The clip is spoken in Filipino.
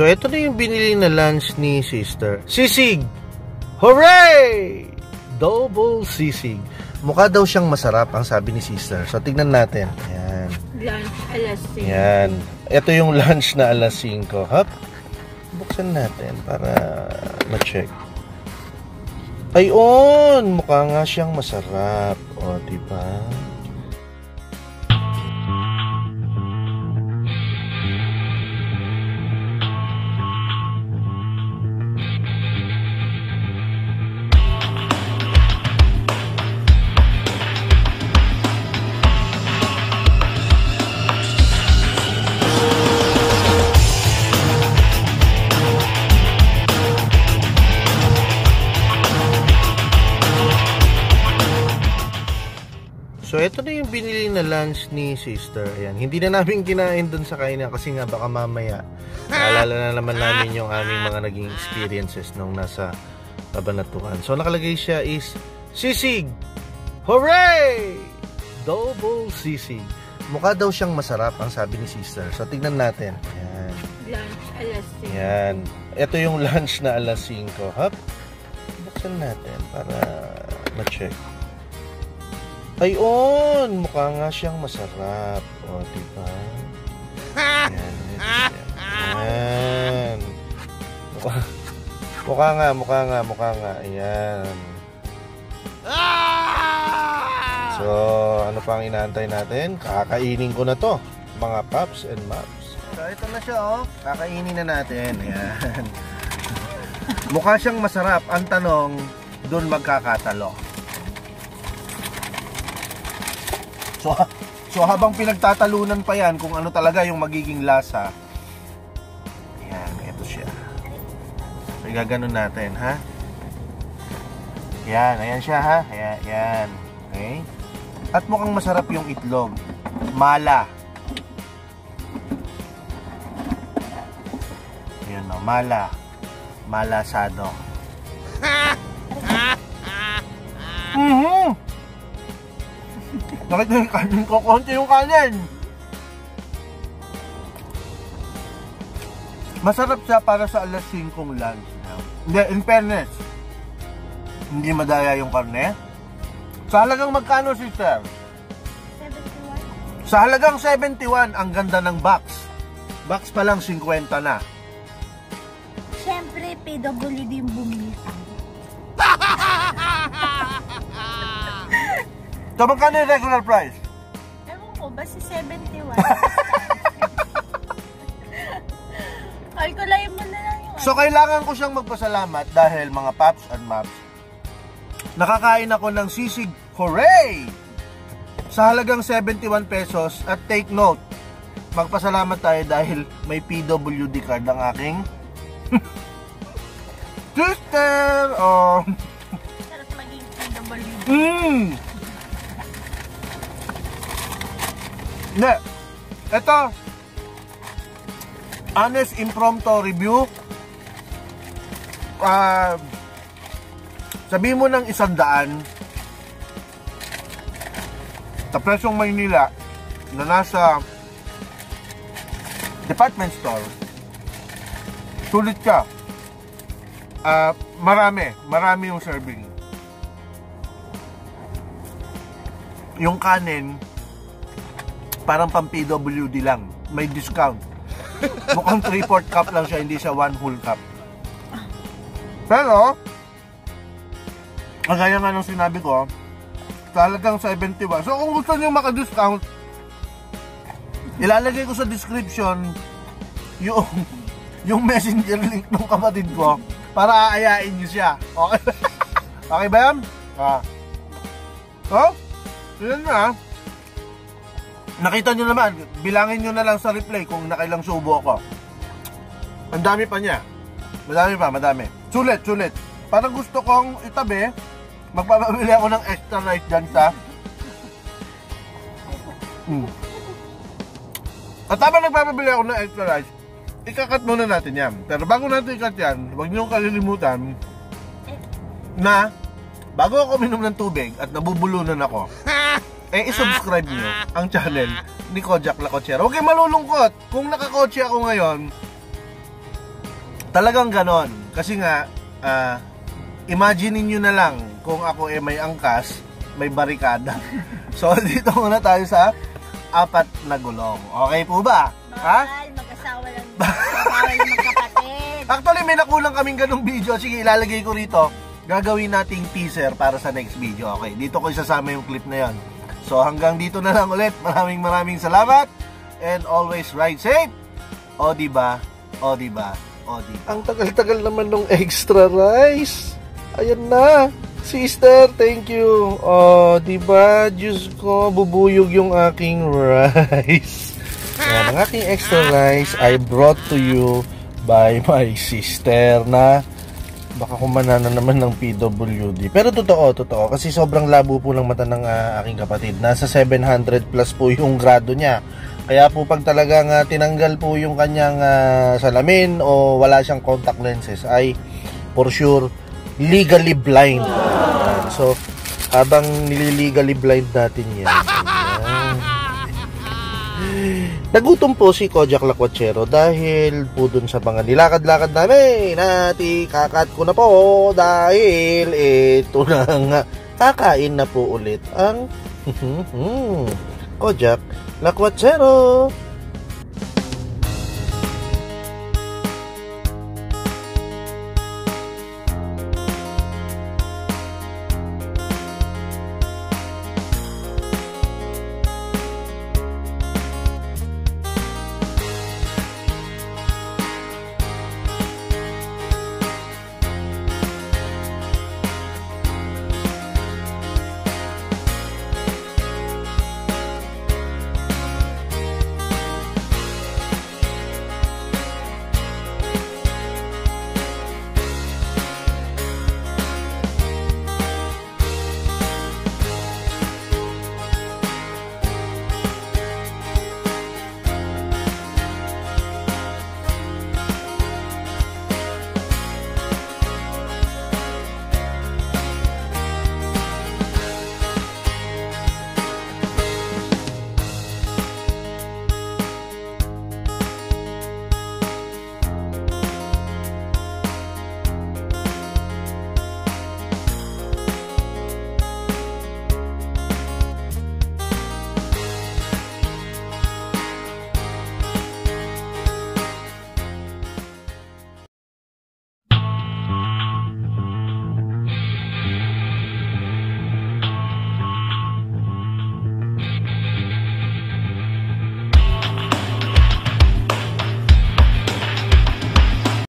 So, ito na yung binili na lunch ni sister. Sisig! Hooray! Double sisig. Mukha daw siyang masarap, ang sabi ni sister. So, tignan natin. Ayan. Lunch alas 5. Ayan. Ito yung lunch na alas 5. Hop. Buksan natin para ma-check. Ayun! Mukha nga siyang masarap. O, diba? So, ito na yung binili na lunch ni sister. Ayan. Hindi na namin kinain dun sa kainan kasi nga baka mamaya alala na naman namin yung aming mga naging experiences nung nasa Kabanatuan. So, nakalagay siya is sisig! Hooray! Double sisig. Mukha daw siyang masarap, ang sabi ni sister. So, tignan natin. Ayan. Lunch alas 5. Ayan. Ito yung lunch na alas 5. Hop. Buksan natin para ma-check. Ayun! Mukha nga siyang masarap. O, diba? Ayan. Ayan. Mukha nga. Ayan. So, ano pang inaantay natin? Kakainin ko na to, mga paps and maps. So, ito na siya, oh. Kakainin na natin. Ayan. Mukha siyang masarap. Ang tanong, dun magkakatalo. So habang pinagtatalunan pa yan kung ano talaga yung magiging lasa. Ayan, ito siya. So, gaganon natin, ha? Ayan, ayan siya, ha? Ayan, ayan. Okay? At mukhang masarap yung itlog. Mala. Ayan, no? Mala. Malasado. Mm-hmm. Nakita yung kanin ko, konti yung kanin. Masarap siya para sa alas 5 lunch. Hindi, in fairness, hindi madaya yung karne. Sa halagang magkano, sister? 71. Sa halagang 71, ang ganda ng box. Box pa lang 50 na. Siyempre, PWD yung bumita. So, magkano yung regular price? Ewan ko, basta 71. Calculate mo na lang yun. So, kailangan ko siyang magpasalamat dahil mga paps and maps, nakakain ako ng sisig, hooray! Sa halagang 71 pesos at take note, magpasalamat tayo dahil may PWD card ang aking sister! Oh. Sarap maging PWD. Mm. Hindi. Ito. Honest impromptu review. Sabi mo ng 100. Sa presyong Maynila na nasa department store. Sulit ka. Marami. Marami yung serving. Yung kanin parang pang PWD lang. May discount. Mukhang 3/4 cup lang siya, hindi siya 1 whole cup. Pero, kagaya nga nung sinabi ko, talagang 71. So, kung gusto nyo maka-discount, ilalagay ko sa description yung messenger link ng kapatid ko para aayain nyo siya. Okay? Okay ba yan? So, yun na. Nakita nyo naman, bilangin nyo na lang sa replay kung nakailang subo ako. Ang dami pa niya. Madami pa. Sulit. Parang gusto kong itabi, magpapabili ako ng extra rice dyan sa... At habang nagpapabili ako ng extra rice, ikakat muna natin yan. Pero bago natin ikat yan, huwag nyo kalilimutan na bago ako minum ng tubig at nabubulunan ako, eh, isubscribe nyo ang channel ni Kojak Lakwatsero. Huwag kayong malulungkot. Kung nakakotse ako ngayon, Talagang ganon. Kasi nga, imagine niyo na lang kung ako ay may angkas, may barikada. So, dito muna tayo sa apat na gulong. Okay po ba? Mahal, mag-asawa lang. Mag-asawa lang magkapatid. Actually, may nakulang kaming ganong video. Sige, ilalagay ko rito. Gagawin nating teaser para sa next video. Okay, dito ko isasama yung clip na yon. So, hanggang dito na lang ulit. Maraming salamat. And always ride safe. O, diba? O, diba? O, diba? Ang tagal-tagal naman ng extra rice. Ayan na. Sister, thank you. O, diba? Diyos ko, bubuyog yung aking rice. Ang aking extra rice I brought to you by my sister na baka kumanana naman ng PWD. Pero totoo. Kasi sobrang labo po ng mata ng aking kapatid. Nasa 700 plus po yung grado niya. Kaya po pag talagang tinanggal po yung kanyang salamin o wala siyang contact lenses, ay for sure legally blind. So, habang nililegally blind natin yan. Nagutom po si Kojak Lakwatsero dahil po dun sa mga nilakad-lakad namin at ikakat ko na po dahil ito na nga, kakain na po ulit ang Kojak Lakwatsero.